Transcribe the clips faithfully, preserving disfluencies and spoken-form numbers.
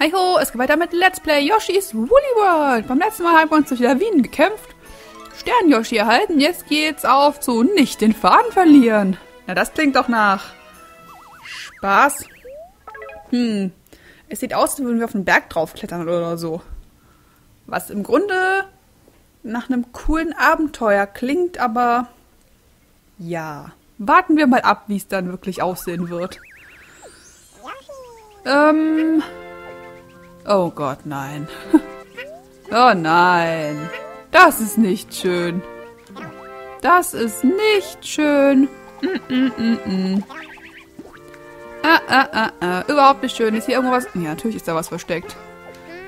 Hi ho, es geht weiter mit Let's Play Yoshis Woolly World. Beim letzten Mal haben wir uns durch Lawinen gekämpft, Stern-Yoshi erhalten, jetzt geht's auf zu nicht den Faden verlieren. Na, das klingt doch nach Spaß. Hm, es sieht aus, als würden wir auf einen Berg draufklettern oder so. Was im Grunde nach einem coolen Abenteuer klingt, aber ja, warten wir mal ab, wie es dann wirklich aussehen wird. Ähm, oh Gott, nein. Oh nein, das ist nicht schön. Das ist nicht schön. Mm -mm -mm -mm. Ah, ah, ah, ah. Überhaupt nicht schön. Ist hier irgendwas? Ja, natürlich ist da was versteckt.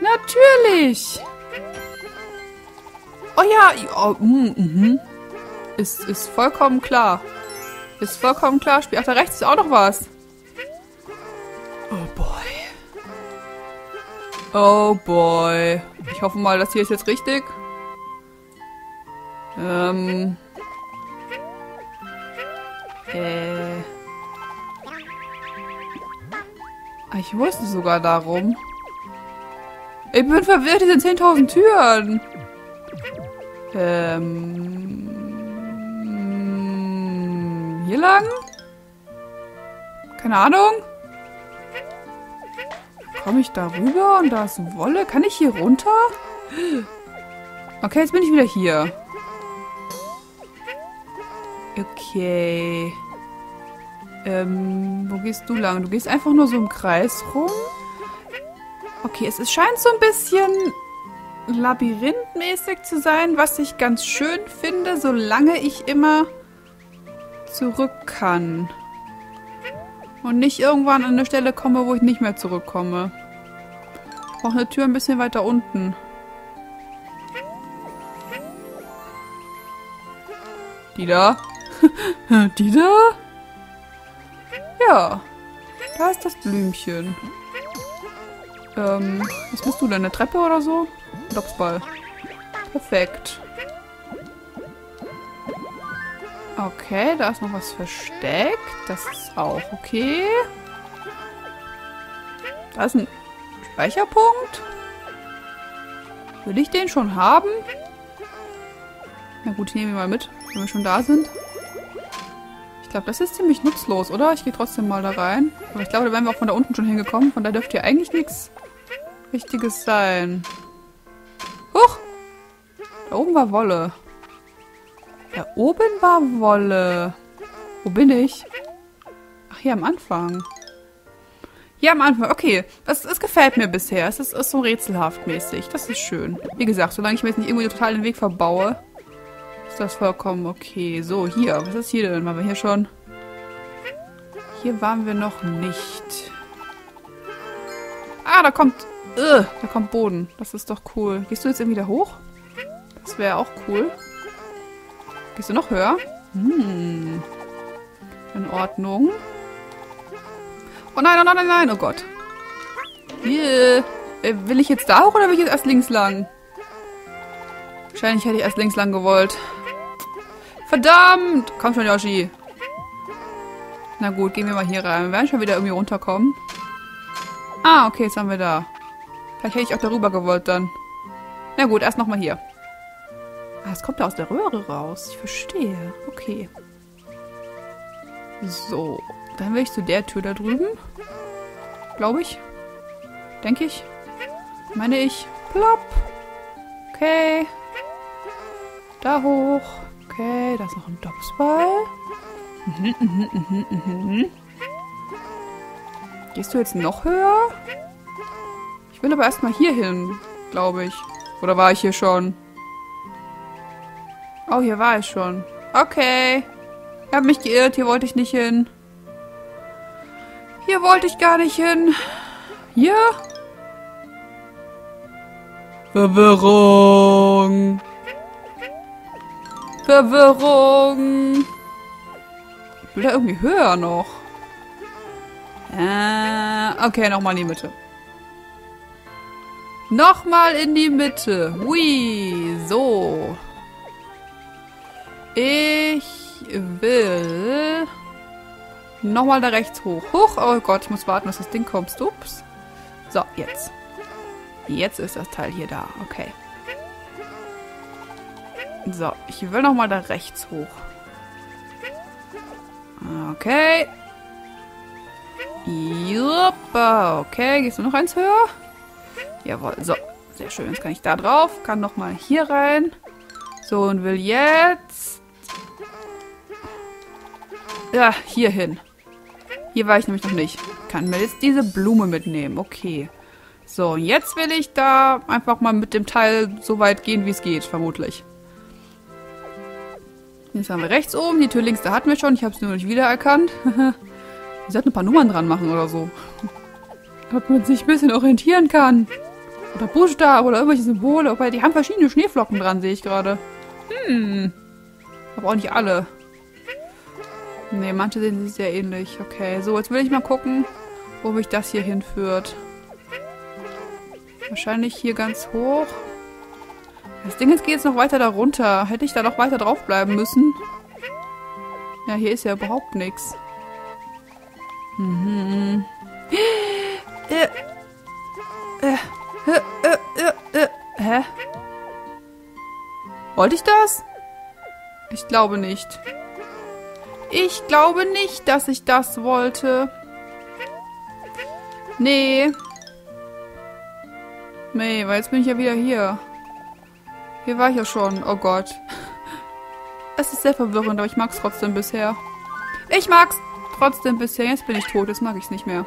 Natürlich! Oh ja! Oh, mm, mm. Ist, ist vollkommen klar. Ist vollkommen klar. Spiel. Ach, da rechts ist auch noch was. Oh boy. Oh boy. Ich hoffe mal, das hier ist jetzt richtig. Ähm. Äh. Ich wusste sogar darum. Ich bin verwirrt, hier sind zehntausend Türen. Ähm... Hier lang? Keine Ahnung. Komme ich da rüber und da ist Wolle? Kann ich hier runter? Okay, jetzt bin ich wieder hier. Okay. Ähm, wo gehst du lang? Du gehst einfach nur so im Kreis rum. Okay, es scheint so ein bisschen labyrinthmäßig zu sein, was ich ganz schön finde, solange ich immer zurück kann. Und nicht irgendwann an eine Stelle komme, wo ich nicht mehr zurückkomme. Ich brauche eine Tür ein bisschen weiter unten. Die da? Die da? Ja, da ist das Blümchen. Ähm, was bist du denn? Eine Treppe oder so? Dopsball. Perfekt. Okay, da ist noch was versteckt. Das ist auch okay. Da ist ein Speicherpunkt. Will ich den schon haben? Na gut, ich nehme ihn mal mit, wenn wir schon da sind. Ich glaube, das ist ziemlich nutzlos, oder? Ich gehe trotzdem mal da rein. Aber ich glaube, da wären wir auch von da unten schon hingekommen. Von da dürfte hier eigentlich nichts Richtiges sein. Huch! Da oben war Wolle. Da oben war Wolle. Wo bin ich? Ach, hier am Anfang. Hier am Anfang. Okay, das, das gefällt mir bisher. Es ist, ist so rätselhaft mäßig. Das ist schön. Wie gesagt, solange ich mir jetzt nicht irgendwie total den Weg verbaue, ist das vollkommen okay. So, hier. Was ist hier denn? Waren wir hier schon? Hier waren wir noch nicht. Ah, da kommt... Ugh, da kommt Boden. Das ist doch cool. Gehst du jetzt irgendwie da hoch? Das wäre auch cool. Gehst du noch höher? Hm. In Ordnung. Oh nein, oh nein, nein, nein. Oh Gott. Yeah. Will ich jetzt da hoch oder will ich jetzt erst links lang? Wahrscheinlich hätte ich erst links lang gewollt. Verdammt! Komm schon, Yoshi. Na gut, gehen wir mal hier rein. Wir werden schon wieder irgendwie runterkommen. Ah, okay, jetzt haben wir da. Vielleicht hätte ich auch darüber gewollt dann. Na gut, erst nochmal hier. Ah, es kommt da aus der Röhre raus. Ich verstehe. Okay. So. Dann will ich zu der Tür da drüben. Glaube ich. Denke ich. Meine ich. Plopp. Okay. Da hoch. Okay, da ist noch ein Dopsball. Mhm, mhm, mhm, mhm. Gehst du jetzt noch höher? Ich will aber erstmal hier hin, glaube ich. Oder war ich hier schon? Oh, hier war ich schon. Okay. Ich habe mich geirrt. Hier wollte ich nicht hin. Hier wollte ich gar nicht hin. Hier? Verwirrung. Verwirrung. Ich will da irgendwie höher noch. Äh, okay, nochmal in die Mitte. Nochmal in die Mitte. Hui. So. Ich will nochmal da rechts hoch. Hoch. Oh Gott, ich muss warten, bis das Ding kommt. Ups. So, jetzt. Jetzt ist das Teil hier da. Okay. So, ich will nochmal da rechts hoch. Okay. Juppa. Okay, gehst du noch eins höher? Jawohl, so. Sehr schön, jetzt kann ich da drauf. Kann nochmal hier rein. So, und will jetzt... Ja, hier hin. Hier war ich nämlich noch nicht. Kann mir jetzt diese Blume mitnehmen. Okay. So, und jetzt will ich da einfach mal mit dem Teil so weit gehen, wie es geht, vermutlich. Jetzt haben wir rechts oben. Die Tür links, da hatten wir schon. Ich habe es nur nicht wiedererkannt. Ich sollte ein paar Nummern dran machen oder so. Damit man sich ein bisschen orientieren kann. Oder Buchstaben oder irgendwelche Symbole. Aber die haben verschiedene Schneeflocken dran, sehe ich gerade. Hm. Aber auch nicht alle. Ne, manche sehen sich sehr ähnlich. Okay, so, jetzt will ich mal gucken, wo mich das hier hinführt. Wahrscheinlich hier ganz hoch. Das Ding ist, geht jetzt noch weiter da runter. Hätte ich da noch weiter drauf bleiben müssen? Ja, hier ist ja überhaupt nichts. Mhm. Äh. Äh. Äh, äh, äh, hä? Wollte ich das? Ich glaube nicht. Ich glaube nicht, dass ich das wollte. Nee. Nee, weil jetzt bin ich ja wieder hier. Hier war ich ja schon. Oh Gott. Es ist sehr verwirrend, aber ich mag's trotzdem bisher. Ich mag's trotzdem bisher. Jetzt bin ich tot, jetzt mag ich's nicht mehr.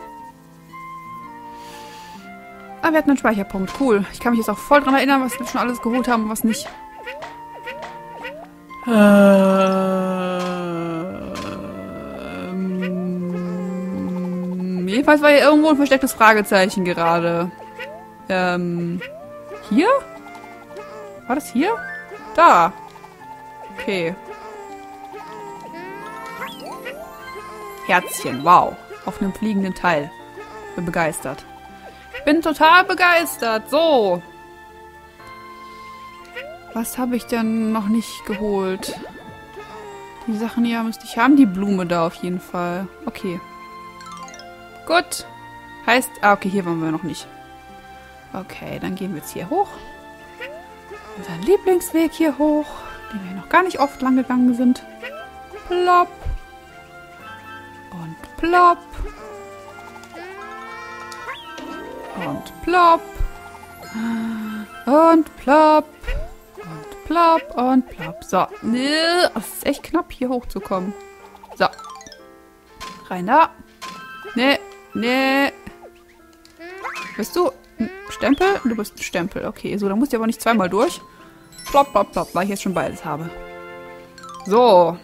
Ah, wir hatten einen Speicherpunkt. Cool. Ich kann mich jetzt auch voll dran erinnern, was wir schon alles geholt haben und was nicht. Ähm, jedenfalls war hier irgendwo ein verstecktes Fragezeichen gerade. Ähm, hier? War das hier? Da. Okay. Herzchen, wow. Auf einem fliegenden Teil. Bin begeistert. Bin total begeistert. So. Was habe ich denn noch nicht geholt? Die Sachen hier müsste ich haben. Die Blume da auf jeden Fall. Okay. Gut. Heißt... Ah, okay, hier waren wir noch nicht. Okay, dann gehen wir jetzt hier hoch. Unseren Lieblingsweg hier hoch, den wir noch gar nicht oft lang gegangen sind. Plopp. Und plopp. Und plopp. Und plopp. Und plopp. Und plopp. So. Es ist echt knapp, hier hochzukommen. So. Rein da. Nee. Nee. Bist du ein Stempel? Du bist ein Stempel. Okay. So, da musst du aber nicht zweimal durch. Plopp, plopp, plopp. Weil ich jetzt schon beides habe. So.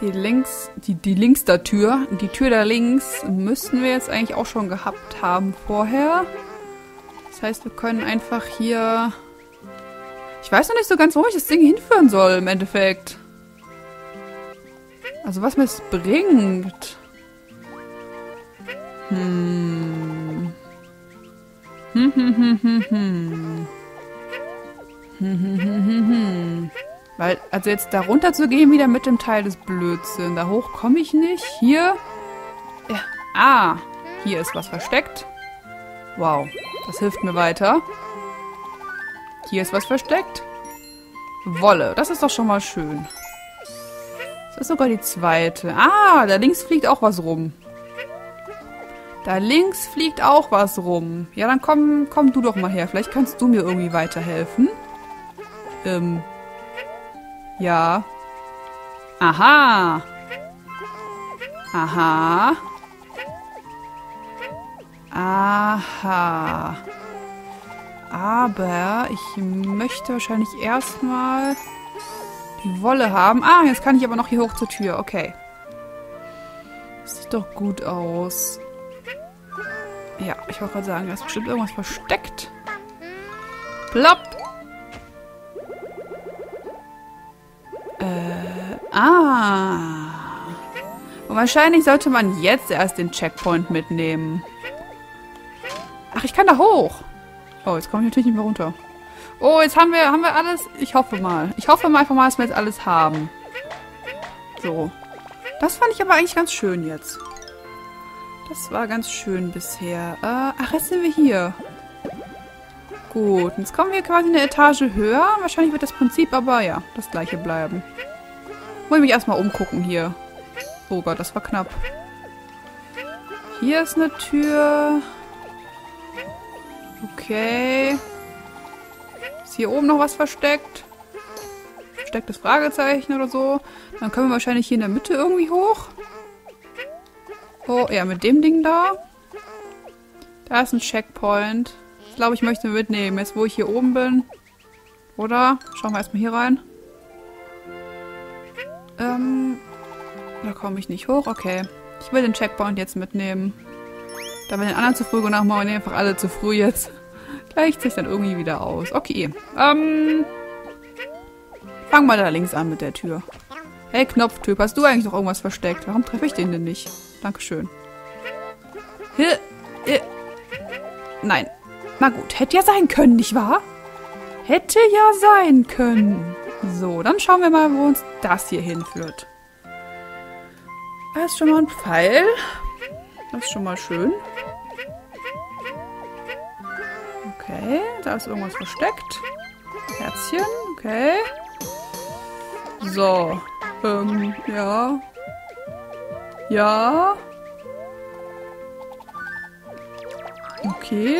Die links, die, die links der Tür, die Tür da links, müssten wir jetzt eigentlich auch schon gehabt haben vorher. Das heißt, wir können einfach hier... Ich weiß noch nicht so ganz, wo ich das Ding hinführen soll im Endeffekt. Also was mir es bringt. Hm. Hm, hm, hm, hm, hm. Hm, hm, hm, hm, hm. Weil, also jetzt da runter zu gehen, wieder mit dem Teil des Blödsinn. Da hoch komme ich nicht. Hier. Ja. Ah. Hier ist was versteckt. Wow. Das hilft mir weiter. Hier ist was versteckt. Wolle. Das ist doch schon mal schön. Das ist sogar die zweite. Ah, da links fliegt auch was rum. Da links fliegt auch was rum. Ja, dann komm, komm du doch mal her. Vielleicht kannst du mir irgendwie weiterhelfen. Ähm... Ja. Aha. Aha. Aha. Aber ich möchte wahrscheinlich erstmal die Wolle haben. Ah, jetzt kann ich aber noch hier hoch zur Tür. Okay. Das sieht doch gut aus. Ja, ich wollte gerade sagen, da ist bestimmt irgendwas versteckt. Plopp. Ah. Und wahrscheinlich sollte man jetzt erst den Checkpoint mitnehmen. Ach, ich kann da hoch. Oh, jetzt komme ich natürlich nicht mehr runter. Oh, jetzt haben wir, haben wir alles. Ich hoffe mal. Ich hoffe mal einfach mal, dass wir jetzt alles haben. So. Das fand ich aber eigentlich ganz schön jetzt. Das war ganz schön bisher. Äh, ach, jetzt sind wir hier. Gut, jetzt kommen wir quasi eine Etage höher. Wahrscheinlich wird das Prinzip aber, ja, das gleiche bleiben. Wollen mich erstmal umgucken hier. Oh Gott, das war knapp. Hier ist eine Tür. Okay. Ist hier oben noch was versteckt? Verstecktes Fragezeichen oder so. Dann können wir wahrscheinlich hier in der Mitte irgendwie hoch. Oh, ja, mit dem Ding da. Da ist ein Checkpoint. Ich glaube, ich möchte ihn mitnehmen, jetzt wo ich hier oben bin. Oder? Schauen wir erstmal hier rein. Ähm, da komme ich nicht hoch. Okay. Ich will den Checkpoint jetzt mitnehmen. Da wir den anderen zu früh genug machen, einfach alle zu früh jetzt. Gleicht sich dann irgendwie wieder aus. Okay. Ähm. Fangen wir da links an mit der Tür. Hey, Knopftyp, hast du eigentlich noch irgendwas versteckt? Warum treffe ich den denn nicht? Dankeschön. Hi, hi. Nein. Na gut, hätte ja sein können, nicht wahr? Hätte ja sein können. So, dann schauen wir mal, wo uns das hier hinführt. Da ist schon mal ein Pfeil. Das ist schon mal schön. Okay, da ist irgendwas versteckt. Herzchen, okay. So, ähm, ja. Ja. Okay.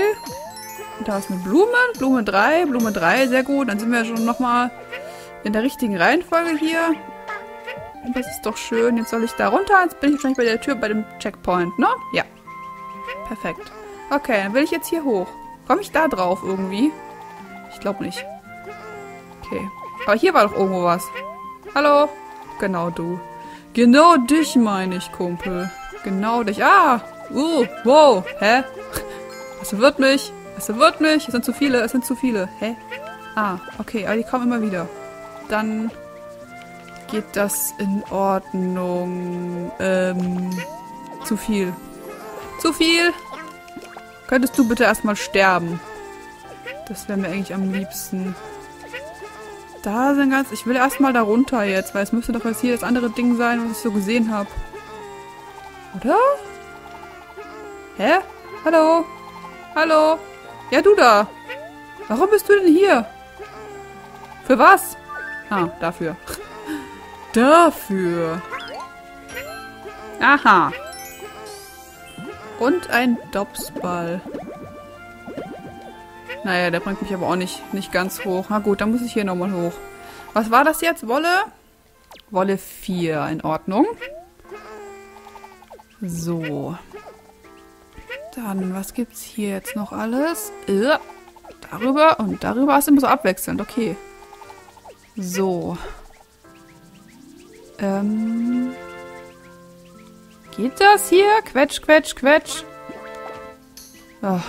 Da ist eine Blume. Blume drei. Blume drei, sehr gut. Dann sind wir schon nochmal in der richtigen Reihenfolge hier. Und das ist doch schön. Jetzt soll ich da runter. Jetzt bin ich wahrscheinlich bei der Tür, bei dem Checkpoint, ne? Ja. Perfekt. Okay, dann will ich jetzt hier hoch. Komme ich da drauf irgendwie? Ich glaube nicht. Okay. Aber hier war doch irgendwo was. Hallo? Genau du. Genau dich meine ich, Kumpel. Genau dich. Ah! Uh! Wow! Hä? Es wird mich. Es wird mich. Es sind zu viele. Es sind zu viele. Hä? Ah, okay. Aber die kommen immer wieder. Dann geht das in Ordnung. Ähm. Zu viel. Zu viel! Könntest du bitte erstmal sterben? Das wäre mir eigentlich am liebsten. Da sind ganz... Ich will erstmal da runter jetzt, weil es müsste doch jetzt hier das andere Ding sein, was ich so gesehen habe. Oder? Hä? Hallo? Hallo? Ja, du da! Warum bist du denn hier? Für was? Ah, dafür. Dafür! Aha! Und ein Dopsball. Naja, der bringt mich aber auch nicht, nicht ganz hoch. Na gut, dann muss ich hier nochmal hoch. Was war das jetzt? Wolle? Wolle vier. In Ordnung. So. Dann, was gibt's hier jetzt noch alles? Äh, darüber und darüber ist immer so abwechselnd. Okay. So. Ähm. Geht das hier? Quetsch, quetsch, quetsch. Ach.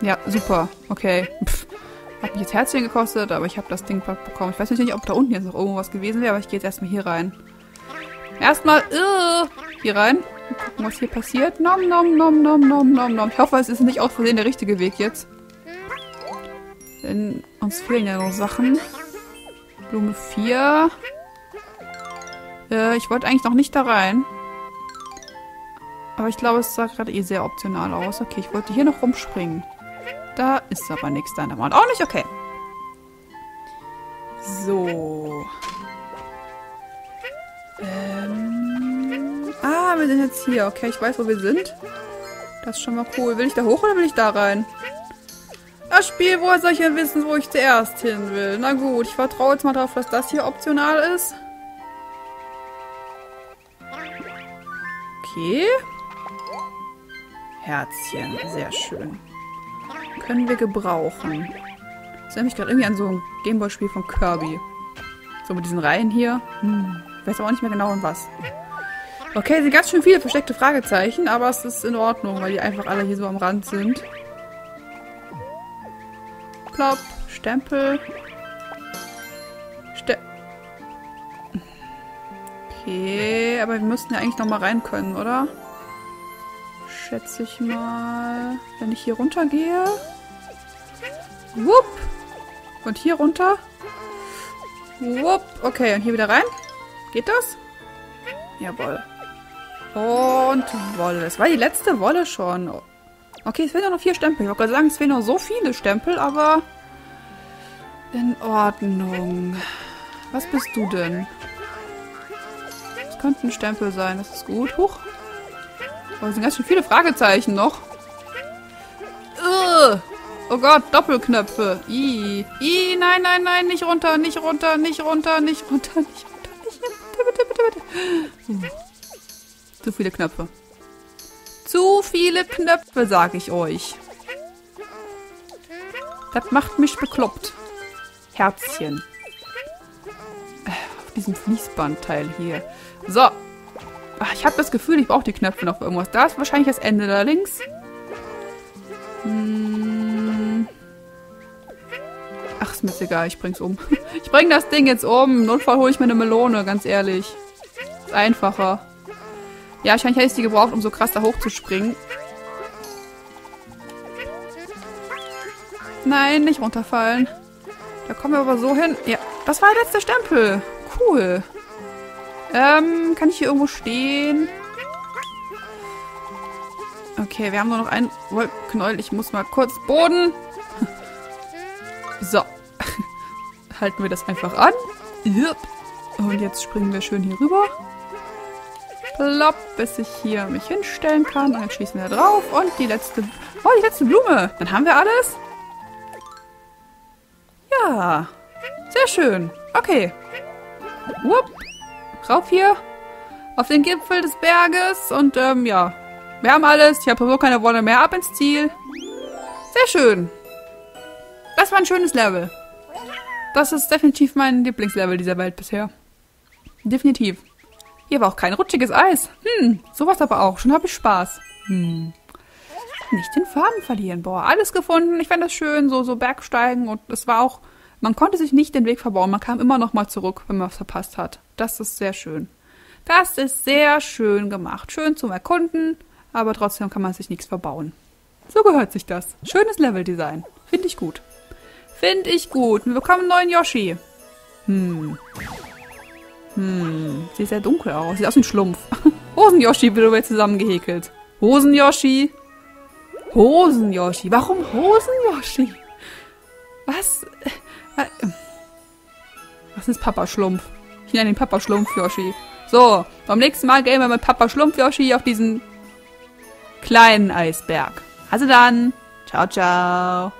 Ja, super. Okay. Pff. Hat mich jetzt Herzchen gekostet, aber ich habe das Ding bekommen. Ich weiß natürlich nicht, ob da unten jetzt noch irgendwas gewesen wäre, aber ich gehe jetzt erstmal hier rein. Erstmal uh, hier rein. Mal gucken, was hier passiert. Nom, nom, nom, nom, nom, nom, nom. Ich hoffe, es ist nicht aus Versehen der richtige Weg jetzt. Denn uns fehlen ja noch Sachen. Blume vier. Äh, ich wollte eigentlich noch nicht da rein. Aber ich glaube, es sah gerade eh sehr optional aus. Okay, ich wollte hier noch rumspringen. Da ist aber nichts da an der Wand. Auch nicht? Okay. So. Ähm. Ah, wir sind jetzt hier. Okay, ich weiß, wo wir sind. Das ist schon mal cool. Will ich da hoch oder will ich da rein? Das Spiel, woher soll ich denn wissen, wo ich zuerst hin will? Na gut, ich vertraue jetzt mal drauf, dass das hier optional ist. Okay. Herzchen, sehr schön. Können wir gebrauchen. Das erinnert mich gerade irgendwie an so ein Gameboy-Spiel von Kirby. So mit diesen Reihen hier. Hm. Ich weiß aber auch nicht mehr genau, in was. Okay, sind ganz schön viele versteckte Fragezeichen, aber es ist in Ordnung, weil die einfach alle hier so am Rand sind. Plopp, Stempel. Ste Okay, aber wir müssten ja eigentlich noch mal rein können, oder? Schätze ich mal, wenn ich hier runter gehe. Wupp. Und hier runter. Wupp. Okay, und hier wieder rein. Geht das? Jawohl. Und Wolle. Das war die letzte Wolle schon. Okay, es fehlen ja noch vier Stempel. Ich wollte gerade sagen, es fehlen noch so viele Stempel, aber in Ordnung. Was bist du denn? Das könnte ein Stempel sein. Das ist gut. Huch. Oh, es sind ganz schön viele Fragezeichen noch. Ugh. Oh Gott, Doppelknöpfe. Ih. Ih, nein, nein, nein. Nicht runter, nicht runter, nicht runter, nicht runter, nicht runter. Nicht runter. Bitte, bitte, bitte, bitte. So. Zu viele Knöpfe. Zu viele Knöpfe, sag ich euch. Das macht mich bekloppt. Herzchen. Auf diesem Fließbandteil hier. So. Ach, ich habe das Gefühl, ich brauche die Knöpfe noch für irgendwas. Da ist wahrscheinlich das Ende da links. Hm. Ach, ist mir jetzt egal. Ich bring's um. Ich bring das Ding jetzt um. Im Notfall hole ich mir eine Melone, ganz ehrlich. Ist einfacher. Ja, wahrscheinlich hätte ich die gebraucht, um so krass da hochzuspringen. Nein, nicht runterfallen. Da kommen wir aber so hin. Ja, das war der letzte Stempel. Cool. Ähm, kann ich hier irgendwo stehen? Okay, wir haben nur noch einen Wollknäuel. Ich muss mal kurz Boden. So. Halten wir das einfach an. Und jetzt springen wir schön hier rüber. Plopp, bis ich hier mich hinstellen kann. Und dann schießen wir drauf. Und die letzte... Oh, die letzte Blume. Dann haben wir alles. Ja. Sehr schön. Okay. Wupp. Rauf hier. Auf den Gipfel des Berges. Und, ähm, ja. Wir haben alles. Ich habe sowieso keine Wolle mehr. Ab ins Ziel. Sehr schön. Das war ein schönes Level. Das ist definitiv mein Lieblingslevel dieser Welt bisher. Definitiv. Hier war auch kein rutschiges Eis. Hm, sowas aber auch. Schon habe ich Spaß. Hm. Nicht den Faden verlieren. Boah, alles gefunden. Ich fand das schön, so, so Bergsteigen. Und es war auch, man konnte sich nicht den Weg verbauen. Man kam immer noch mal zurück, wenn man was verpasst hat. Das ist sehr schön. Das ist sehr schön gemacht. Schön zum Erkunden, aber trotzdem kann man sich nichts verbauen. So gehört sich das. Schönes Leveldesign. Finde ich gut. Finde ich gut. Wir bekommen einen neuen Yoshi. Hm. Hm, sieht sehr dunkel aus. Sieht aus wie ein Schlumpf. Hosen-Yoshi wird dabei zusammengehäkelt. Hosen-Yoshi. Hosen-Yoshi. Warum Hosen-Yoshi? Was? Was ist Papa-Schlumpf? Ich nenne den Papa-Schlumpf-Yoshi. So, beim nächsten Mal gehen wir mit Papa-Schlumpf-Yoshi auf diesen kleinen Eisberg. Also dann. Ciao, ciao.